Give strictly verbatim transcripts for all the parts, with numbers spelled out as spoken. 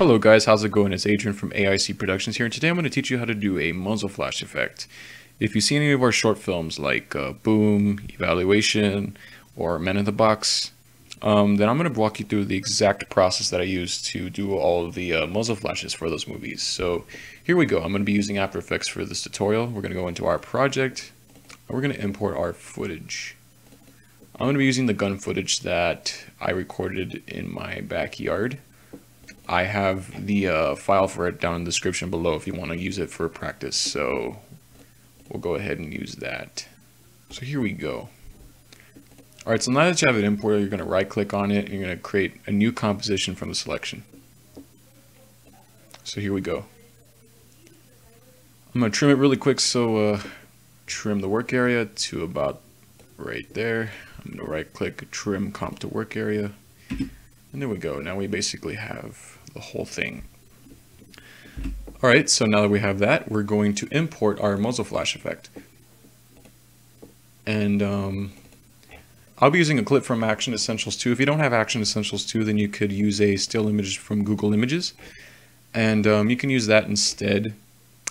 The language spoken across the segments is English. Hello guys, how's it going? It's Adrian from A I C Productions here, and today I'm going to teach you how to do a muzzle flash effect. If you see any of our short films like uh, Boom, Evaluation, or Men in the Box, um, then I'm going to walk you through the exact process that I use to do all of the uh, muzzle flashes for those movies. So here we go. I'm going to be using After Effects for this tutorial. We're going to go into our project, and we're going to import our footage. I'm going to be using the gun footage that I recorded in my backyard. I have the uh, file for it down in the description below if you want to use it for practice, so we'll go ahead and use that. So here we go. Alright, so now that you have it imported, you're going to right click on it and you're going to create a new composition from the selection. So here we go. I'm going to trim it really quick, so uh, trim the work area to about right there. I'm going to right click, trim comp to work area. And there we go. Now we basically have the whole thing. All right, so now that we have that, we're going to import our muzzle flash effect. And um, I'll be using a clip from Action Essentials two. If you don't have Action Essentials two, then you could use a still image from Google Images. And um, you can use that instead.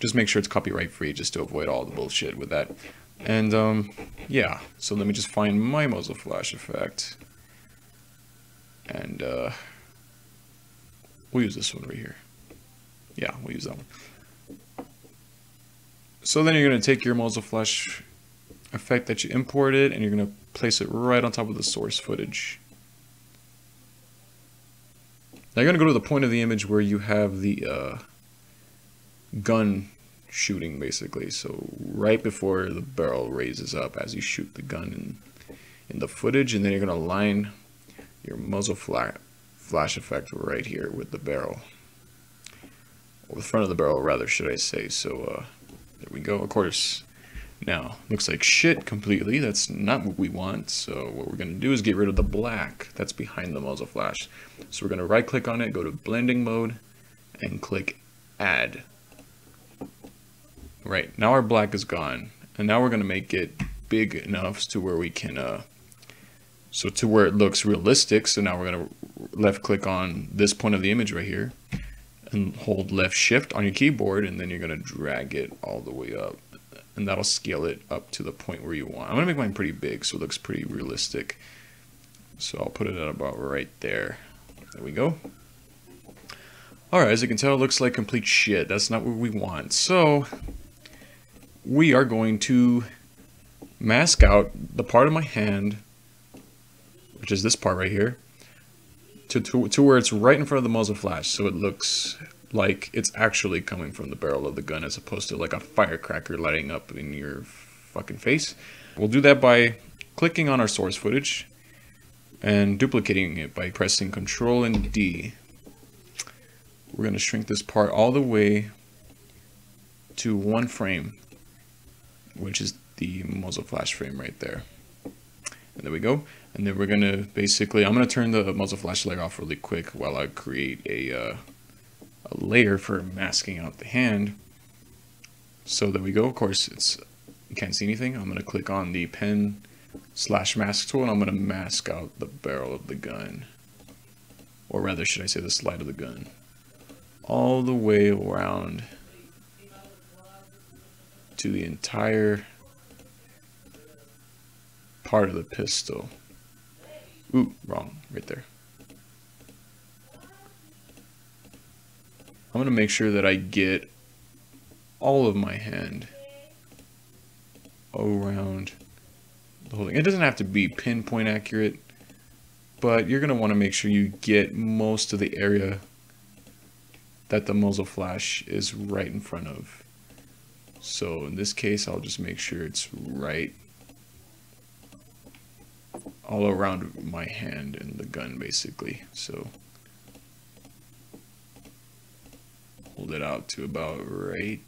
Just make sure it's copyright free, just to avoid all the bullshit with that. And um, yeah, so let me just find my muzzle flash effect. And uh, we'll use this one right here. Yeah, we'll use that one. So then you're going to take your muzzle flash effect that you imported and you're going to place it right on top of the source footage. Now you're going to go to the point of the image where you have the uh, gun shooting basically. So right before the barrel raises up as you shoot the gun in, in the footage, and then you're going to line your muzzle flash effect right here with the barrel, or the front of the barrel rather, should I say. So uh, there we go. Of course, now looks like shit completely. That's not what we want. So what we're going to do is get rid of the black that's behind the muzzle flash. So we're going to right click on it, go to blending mode, and click add. Right, now our black is gone, and now we're going to make it big enough to where we can uh, So to where it looks realistic. So now we're going to left click on this point of the image right here and hold left shift on your keyboard, and then you're going to drag it all the way up, and that'll scale it up to the point where you want. I'm going to make mine pretty big so it looks pretty realistic. So I'll put it at about right there. There we go. All right, as you can tell, it looks like complete shit. That's not what we want. So we are going to mask out the part of my hand, which is this part right here, to, to, to where it's right in front of the muzzle flash, so it looks like it's actually coming from the barrel of the gun as opposed to like a firecracker lighting up in your fucking face. We'll do that by clicking on our source footage and duplicating it by pressing Control and D. We're going to shrink this part all the way to one frame, which is the muzzle flash frame right there. And there we go. And then we're going to basically, I'm going to turn the muzzle flash layer off really quick while I create a, uh, a layer for masking out the hand. So there we go. Of course, it's, you can't see anything. I'm going to click on the pen slash mask tool, and I'm going to mask out the barrel of the gun, or rather, should I say the slide of the gun, all the way around to the entire part of the pistol. Ooh, wrong, right there. I'm gonna make sure that I get all of my hand around the whole thing. It doesn't have to be pinpoint accurate, but you're gonna wanna make sure you get most of the area that the muzzle flash is right in front of. So in this case, I'll just make sure it's right all around my hand and the gun basically. So hold it out to about right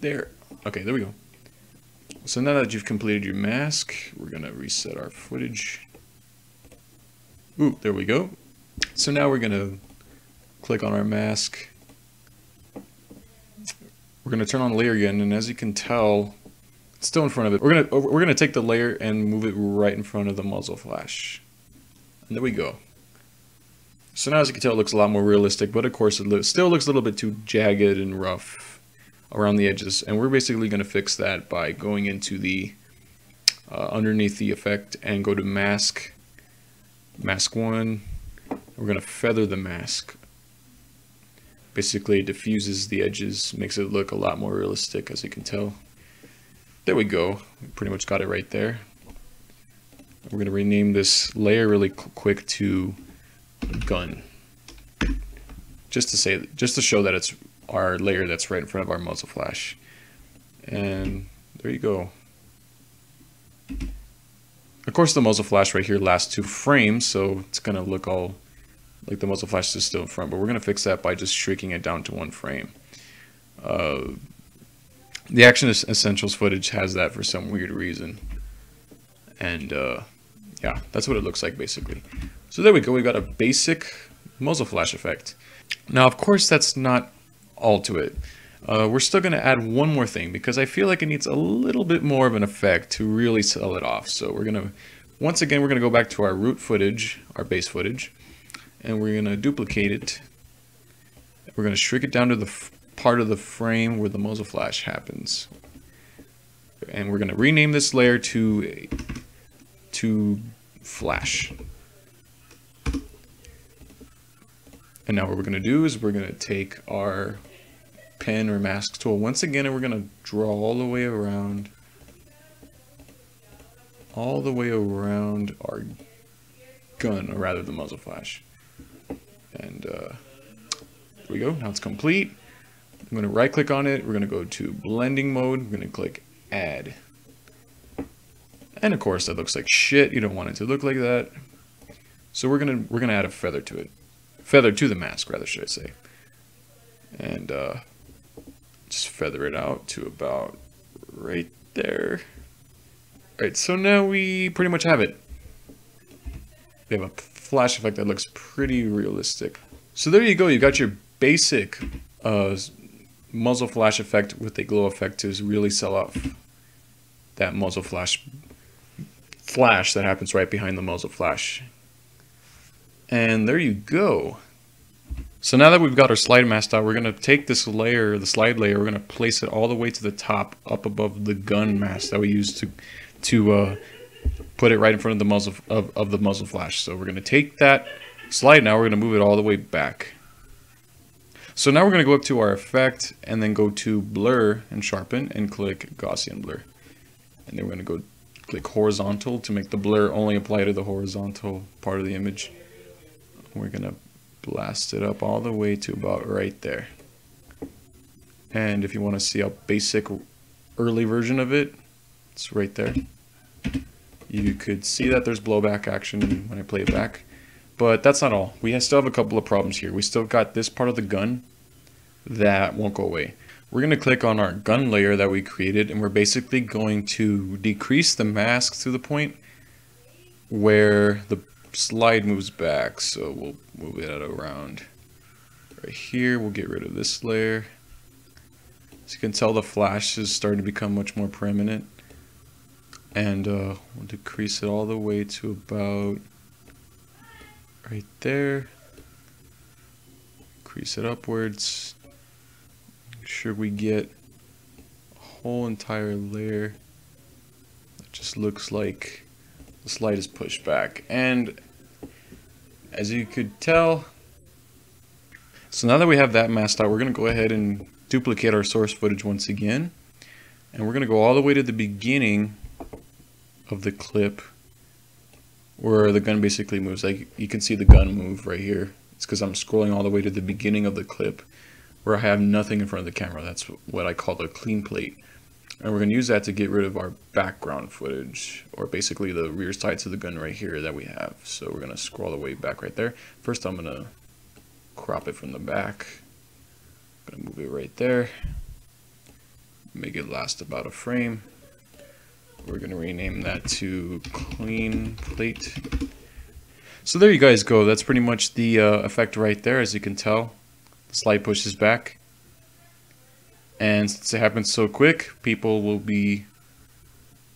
there. Okay, there we go. So now that you've completed your mask, we're gonna reset our footage. Ooh, there we go. So now we're gonna click on our mask. We're gonna turn on layer again, and as you can tell, still in front of it. We're gonna we're gonna take the layer and move it right in front of the muzzle flash, and there we go. So now, as you can tell, it looks a lot more realistic, but of course it still looks a little bit too jagged and rough around the edges. And we're basically going to fix that by going into the uh, underneath the effect and go to mask, mask one. We're going to feather the mask. Basically, it diffuses the edges, makes it look a lot more realistic, as you can tell. There we go. We pretty much got it right there. We're going to rename this layer really quick to gun, just to say, just to show that it's our layer that's right in front of our muzzle flash. And there you go. Of course, the muzzle flash right here lasts two frames, so it's going to look all like the muzzle flash is still in front, but we're going to fix that by just shrinking it down to one frame. Uh, the Action Essentials footage has that for some weird reason. And uh, yeah, that's what it looks like basically. So there we go, we've got a basic muzzle flash effect. Now, of course, that's not all to it. Uh, we're still gonna add one more thing because I feel like it needs a little bit more of an effect to really sell it off. So we're gonna, once again, we're gonna go back to our root footage, our base footage, and we're gonna duplicate it. We're gonna shrink it down to the part of the frame where the muzzle flash happens. And we're gonna rename this layer to, to flash. And now what we're gonna do is we're gonna take our pen or mask tool once again, and we're gonna draw all the way around, all the way around our gun, or rather the muzzle flash. And uh, there we go, now it's complete. I'm gonna right click on it, we're gonna go to blending mode, we're gonna click add. And of course that looks like shit, you don't want it to look like that. So we're gonna, we're gonna add a feather to it. Feather to the mask, rather, should I say. And uh, just feather it out to about right there. All right, so now we pretty much have it. We have a flash effect that looks pretty realistic. So there you go, you got your basic uh, muzzle flash effect with a glow effect to really sell off that muzzle flash flash that happens right behind the muzzle flash. And there you go. So now that we've got our slide masked out, we're gonna take this layer, the slide layer, we're gonna place it all the way to the top, up above the gun mask that we used to to uh, put it right in front of the muzzle of, of the muzzle flash. So we're gonna take that slide now, we're gonna move it all the way back. So now we're gonna go up to our effect and then go to blur and sharpen and click Gaussian blur. And then we're gonna go click horizontal to make the blur only apply to the horizontal part of the image. We're gonna blast it up all the way to about right there. And if you want to see a basic early version of it, it's right there. You could see that there's blowback action when I play it back, but that's not all. We still have a couple of problems here. We still got this part of the gun that won't go away. We're gonna click on our gun layer that we created, and we're basically going to decrease the mask to the point where the slide moves back, so we'll move it out around right here. We'll get rid of this layer. As you can tell, the flash is starting to become much more prominent, and uh, we'll decrease it all the way to about right there. Increase it upwards. Make sure we get a whole entire layer that just looks like the slide is pushed back. And as you could tell, so now that we have that masked out, we're going to go ahead and duplicate our source footage once again, and we're going to go all the way to the beginning of the clip where the gun basically moves. Like you can see the gun move right here. It's because I'm scrolling all the way to the beginning of the clip where I have nothing in front of the camera. That's what I call the clean plate. And we're going to use that to get rid of our background footage, or basically the rear sights of the gun right here that we have. So we're going to scroll the way back right there. First, I'm going to crop it from the back. I'm going to move it right there. Make it last about a frame. We're going to rename that to clean plate. So there you guys go. That's pretty much the uh, effect right there. As you can tell, the slide pushes back. And since it happens so quick, people will be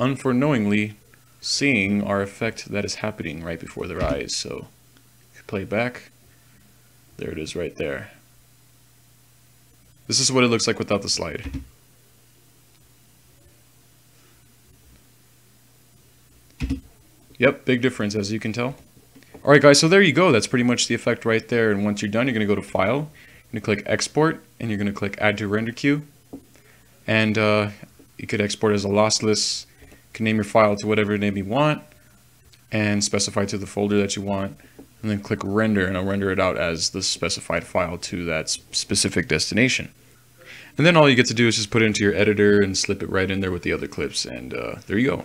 unforeknowingly seeing our effect that is happening right before their eyes. So, play back. There it is right there. This is what it looks like without the slide. Yep, big difference, as you can tell. All right, guys, so there you go. That's pretty much the effect right there. And once you're done, you're going to go to File, you're going to click Export, and you're going to click Add to Render Queue. And uh, you could export as a lossless. You can name your file to whatever name you want and specify to the folder that you want. And then click Render, and I'll render it out as the specified file to that specific destination. And then all you get to do is just put it into your editor and slip it right in there with the other clips. And uh, there you